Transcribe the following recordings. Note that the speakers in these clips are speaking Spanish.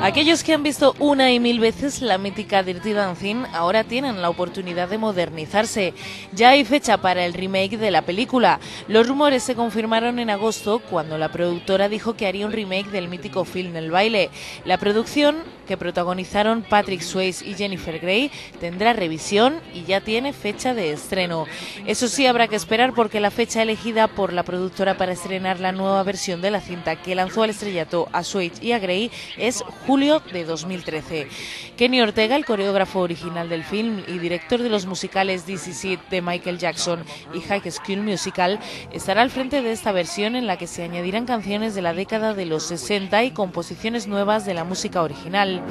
Aquellos que han visto una y mil veces la mítica Dirty Dancing ahora tienen la oportunidad de modernizarse. Ya hay fecha para el remake de la película. Los rumores se confirmaron en agosto cuando la productora dijo que haría un remake del mítico film El baile. La producción, que protagonizaron Patrick Swayze y Jennifer Grey, tendrá revisión y ya tiene fecha de estreno. Eso sí, habrá que esperar porque la fecha elegida por la productora para estrenar la nueva versión de la cinta que lanzó al estrellato a Swayze y a Grey es julio de 2013. Kenny Ortega, el coreógrafo original del film y director de los musicales This Is It de Michael Jackson y High School Musical, estará al frente de esta versión en la que se añadirán canciones de la década de los 60 y composiciones nuevas de la música original.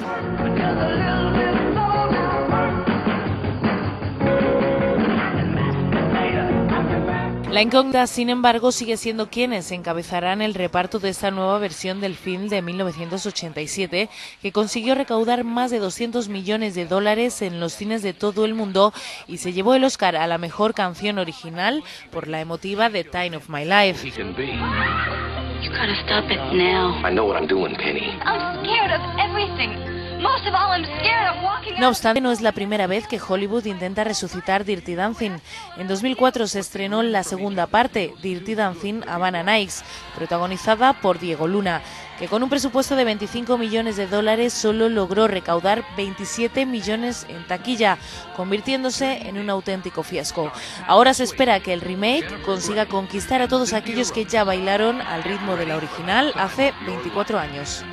La incógnita, sin embargo, sigue siendo quienes encabezarán el reparto de esta nueva versión del film de 1987, que consiguió recaudar más de $200 millones en los cines de todo el mundo y se llevó el Oscar a la mejor canción original por la emotiva The Time of My Life. You gotta stop it now. I know what I'm doing, Penny. I'm scared of everything. No obstante, no es la primera vez que Hollywood intenta resucitar Dirty Dancing. En 2004 se estrenó la segunda parte, Dirty Dancing: Havana Nights, protagonizada por Diego Luna, que con un presupuesto de $25 millones solo logró recaudar 27 millones en taquilla, convirtiéndose en un auténtico fiasco. Ahora se espera que el remake consiga conquistar a todos aquellos que ya bailaron al ritmo de la original hace 24 años.